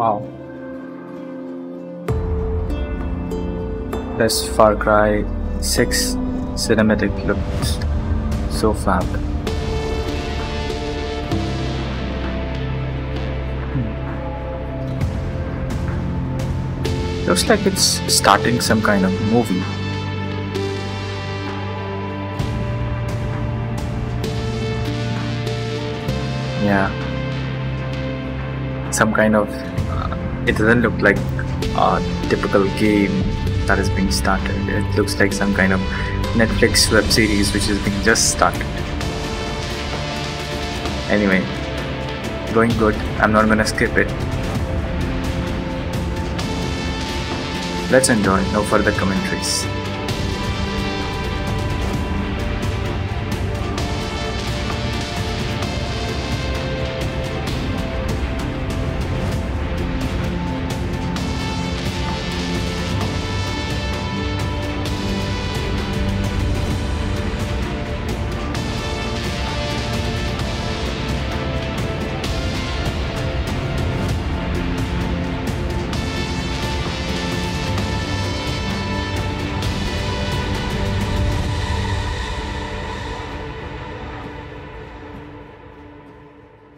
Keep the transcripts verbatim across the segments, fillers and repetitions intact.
Wow. This Far Cry six cinematic looks so fab. Hmm. Looks like it's starting some kind of movie. Yeah. Some kind of... Uh, it doesn't look like a typical game that is being started. It looks like some kind of Netflix web series which is being just started. Anyway, going good. I'm not gonna skip it. Let's enjoy. No further commentaries.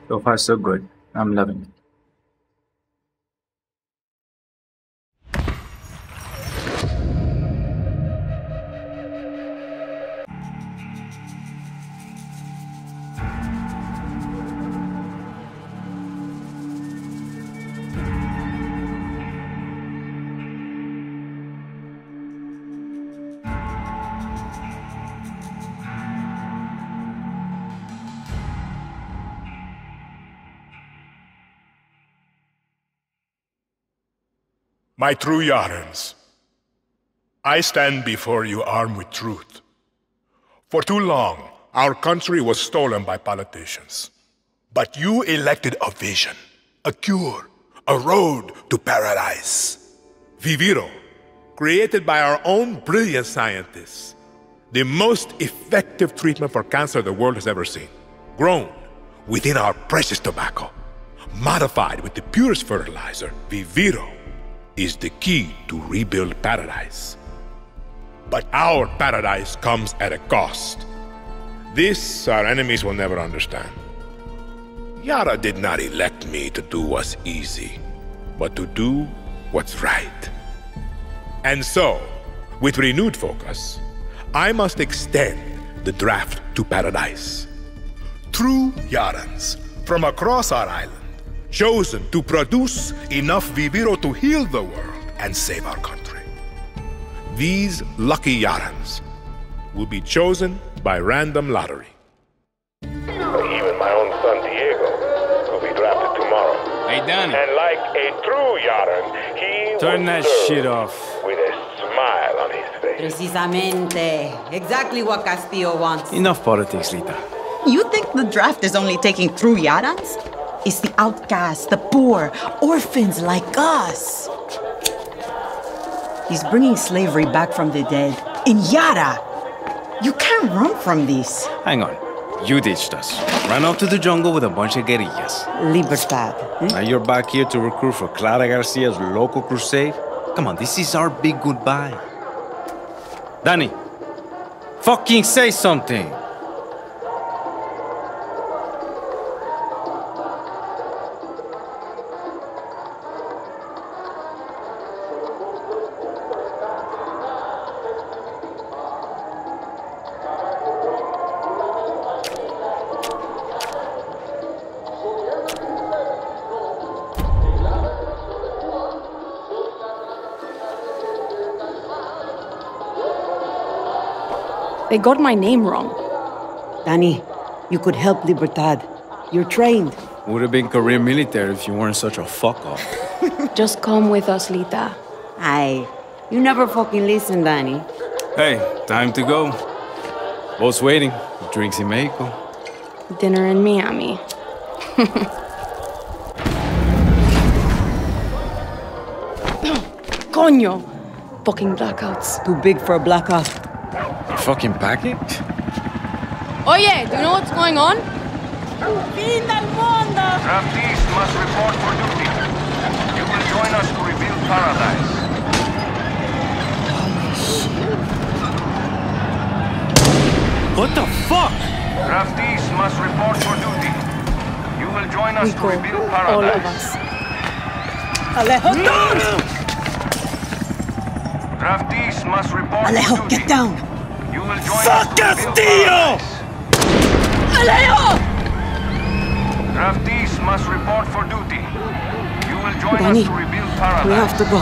So far, so good. I'm loving it. My true Yarens, I stand before you armed with truth. For too long, our country was stolen by politicians. But you elected a vision, a cure, a road to paradise. Viviro, created by our own brilliant scientists, the most effective treatment for cancer the world has ever seen, grown within our precious tobacco, modified with the purest fertilizer, Viviro, is the key to rebuild paradise. But our paradise comes at a cost. This our enemies will never understand. Yara did not elect me to do what's easy, but to do what's right. And so, with renewed focus, I must extend the draft to paradise. True Yarans from across our island, chosen to produce enough Viviro to heal the world and save our country. These lucky Yarans will be chosen by random lottery. Even my own son Diego will be drafted tomorrow. Hey Danny. And like a true Yaran, he turn that shit off with a smile on his face. Precisamente. Exactly what Castillo wants. Enough politics, Lita. You think the draft is only taking true Yarans? It's the outcasts, the poor, orphans like us. He's bringing slavery back from the dead. In Yara, you can't run from this. Hang on. You ditched us. Ran off to the jungle with a bunch of guerrillas. Libertad. Hmm? Now you're back here to recruit for Clara Garcia's local crusade? Come on, this is our big goodbye. Danny, fucking say something. They got my name wrong. Danny, you could help Libertad. You're trained. Would have been career military if you weren't such a fuck-off. Just come with us, Lita. Aye. You never fucking listen, Danny. Hey, time to go. Boss waiting. Drinks in Mexico. Dinner in Miami. Coño! Fucking blackouts. Too big for a blackout. Fucking packet? Oh yeah, do you know what's going on? Fin del mundo! Draftees must report for duty. Join us to reveal paradise. What the fuck? Draftees must report for duty. You will join us Nico. to reveal paradise. All of us. Alejo, don't! Draftees must report Alejo, for duty. Alejo, get down! You will join fuck us to reveal paradise. Alejo! Draftees must report for duty. You will join Danny, us to reveal paradise. We have to go.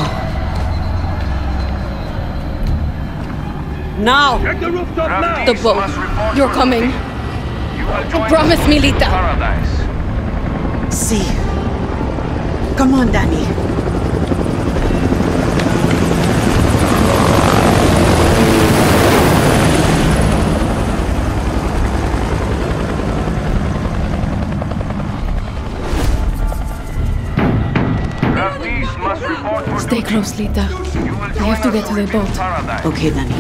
Now! The, the boat. You're coming. You promise me, Lita. Paradise. See. Come on, Danny. Stay close, Lita. I have to get to the boat. Okay, Danny.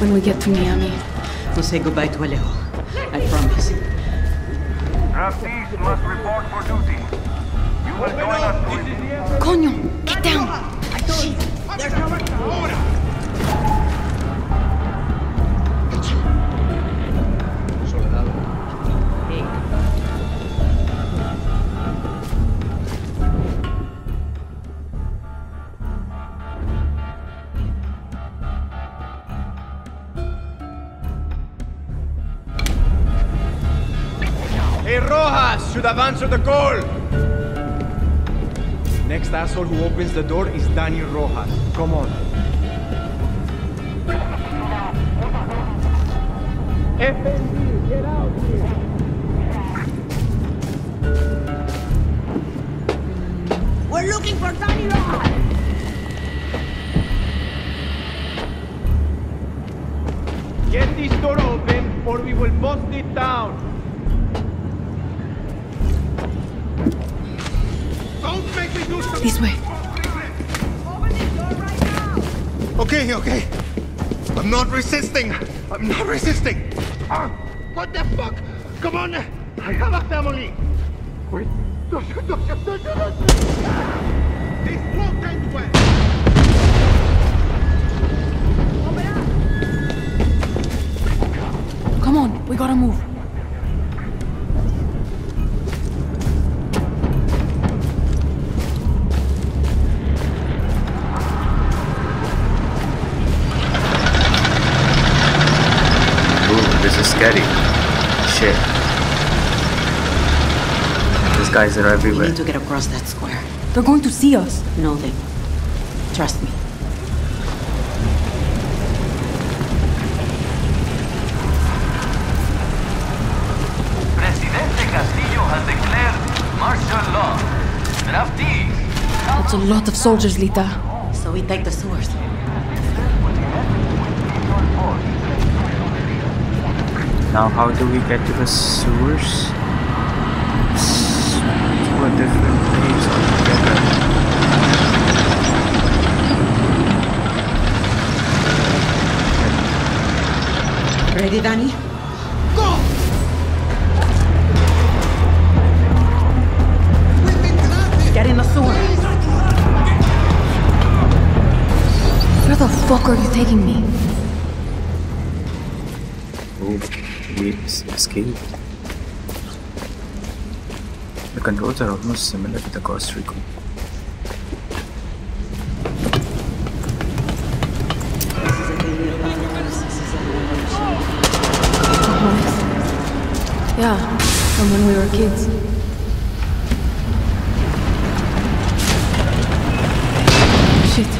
When we get to Miami, we'll say goodbye to Alejo. I promise. Draftees must report for duty. You will join us to... Coño! Get down! Shit! Rojas should have answered the call. Next asshole who opens the door is Danny Rojas. Come on. F N D, get out here. We're looking for Danny Rojas. Get this door open or we will bust it down. This way. Okay, okay. I'm not resisting. I'm not resisting. Uh, what the fuck? Come on. I have a family. Wait. Don't shoot, don't shoot, don't shoot, don't shoot. This won't end well. Come on. We gotta move. Scary. Shit. These guys are everywhere. We need to get across that square. They're going to see us. No, they won't. Trust me. Presidente Castillo has declared martial law. Draftees. That's a lot of soldiers, Lita. So we take the swords. Now, how do we get to the sewers? To a different place altogether. Ready, Danny? Go! Get in the sewer. Where the fuck are you taking me? Oh. We escaped. The controls are almost similar to the Ghost Recon. Yeah, from when we were kids. Shit.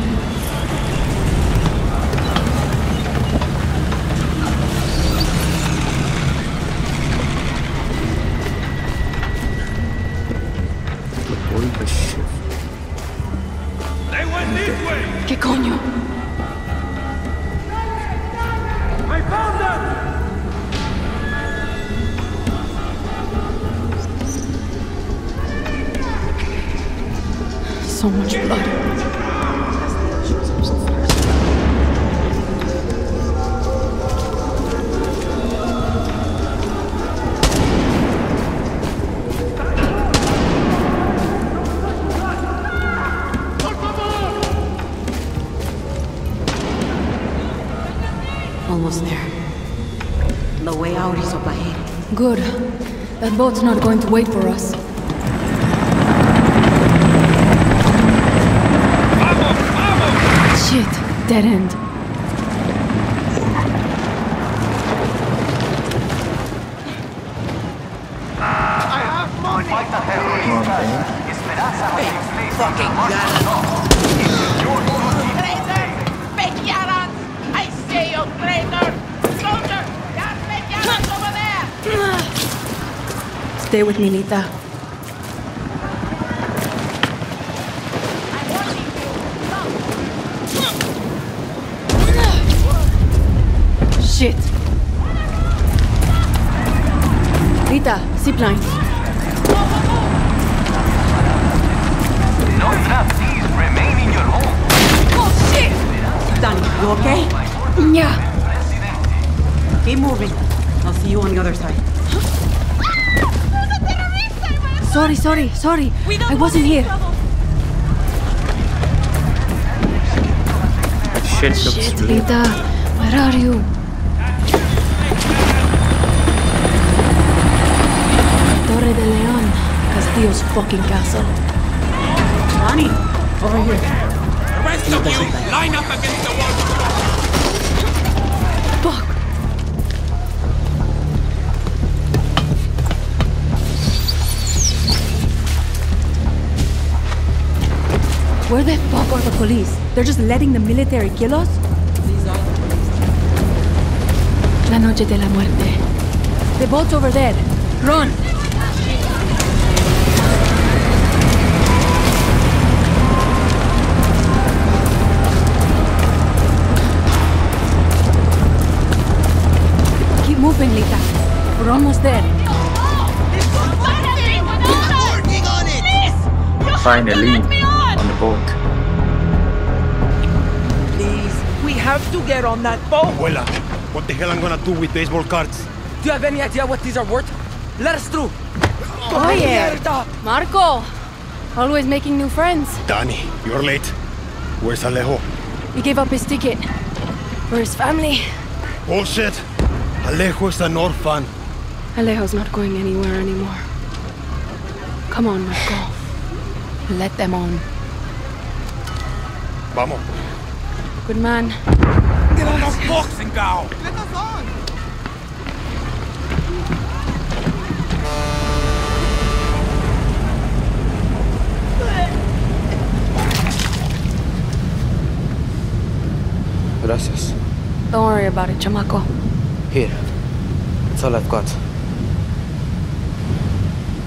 So much blood. Almost there. The way out is up ahead. Good. That boat's not going to wait for us. Vamos, vamos! Shit, dead end. Stay with me, Lita. Shit. Lita, zipline. No trap, please remain in your home. Oh, shit! Danny, you okay? Yeah. Keep moving. I'll see you on the other side. Sorry, sorry, sorry. I wasn't here. Shit, Shit Lita, where are you? Torre de Leon, Castillo's fucking castle. Danny, over here. The rest of you, line up against the wall. Fuck. Where the fuck are the police? They're just letting the military kill us? These are the police. La noche de la muerte. The boat's over there. Run! Keep moving, Lita. We're almost there. Finally. Boat. Please, we have to get on that boat! Abuela, what the hell I'm gonna do with baseball cards? Do you have any idea what these are worth? Let us through! Oh yeah! Marco! Always making new friends. Danny, you're late. Where's Alejo? He gave up his ticket. For his family. Bullshit! Alejo is an orphan. Alejo's not going anywhere anymore. Come on, Marco. Let them on. Vamos. Good man. Get on those boxing go. Let us on. Gracias. Don't worry about it, chamaco. Here. That's all I've got.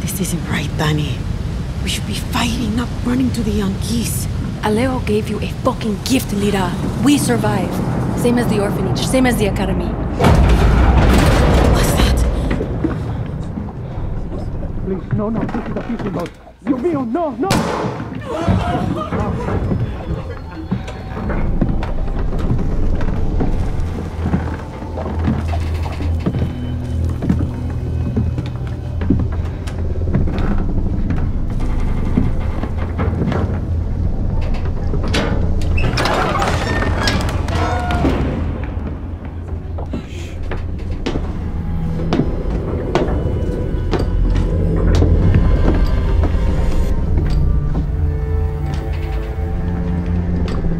This isn't right, Danny. We should be fighting, not running to the Yankees. Alejo gave you a fucking gift, Lita. We survived. Same as the orphanage, same as the academy. What's that? Please, no, no, this is a fishing boat. You mean, no, no!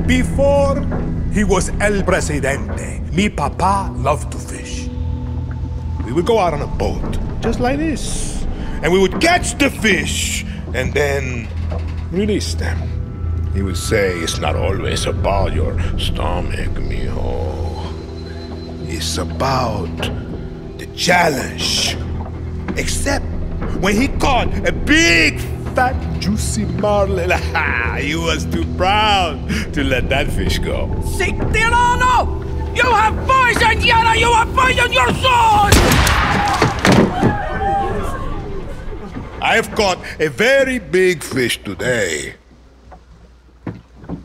Before he was El Presidente, mi papa loved to fish. We would go out on a boat, just like this, and we would catch the fish and then release them. He would say, it's not always about your stomach, mijo. It's about the challenge. Except when he caught a big that juicy marlin. He was too proud to let that fish go. Citirano! You have poisoned Yara! You have poisoned your sword! I've caught a very big fish today.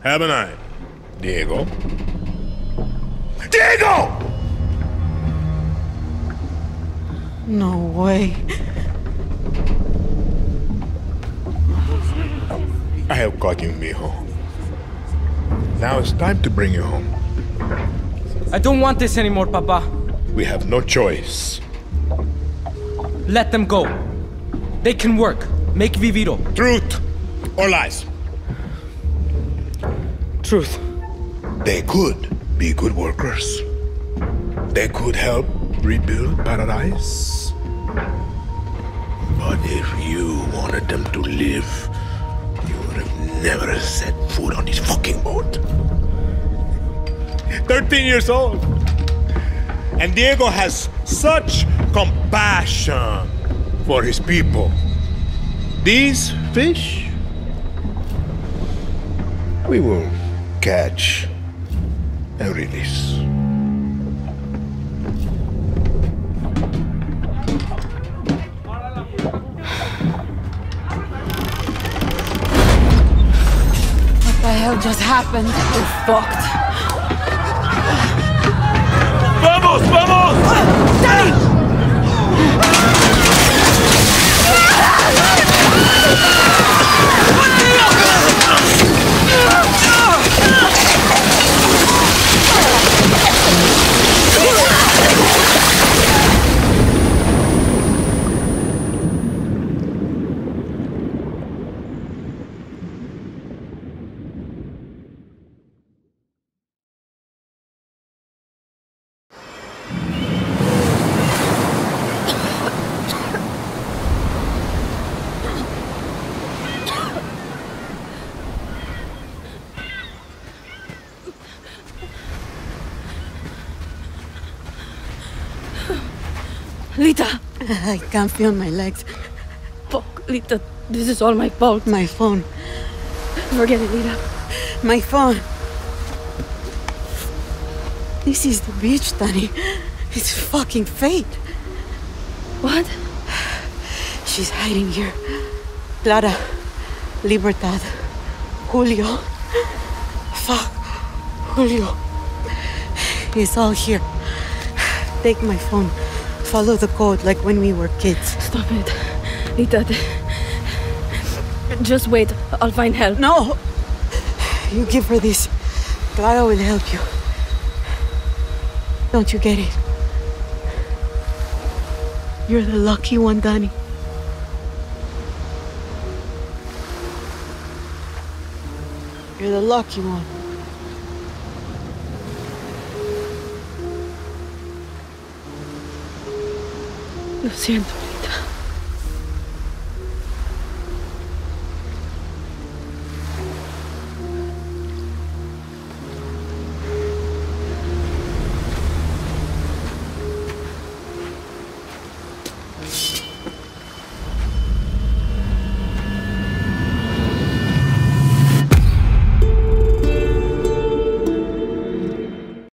Haven't I, Diego? Diego! No way. I have caught you, mijo. Now it's time to bring you home. I don't want this anymore, Papa. We have no choice. Let them go. They can work. Make Viviro. Truth or lies? Truth. They could be good workers. They could help rebuild paradise. But if you wanted them to live, you would have never set foot on this fucking boat. thirteen years old. And Diego has such compassion for his people. These fish, we will catch and release. What the hell just happened? We're fucked. ¡Vamos! ¡Vamos! ¡Danny! Lita! I can't feel my legs. Fuck, Lita. This is all my fault. My phone. Forget it, Lita. My phone. This is the beach, Danny. It's fucking fate. What? She's hiding here. Clara. Libertad. Julio. Fuck. Julio. It's all here. Take my phone. Follow the code, like when we were kids. Stop it. Lita. Just wait. I'll find help. No! You give her this. Clara will help you. Don't you get it? You're the lucky one, Danny. You're the lucky one. Lo siento.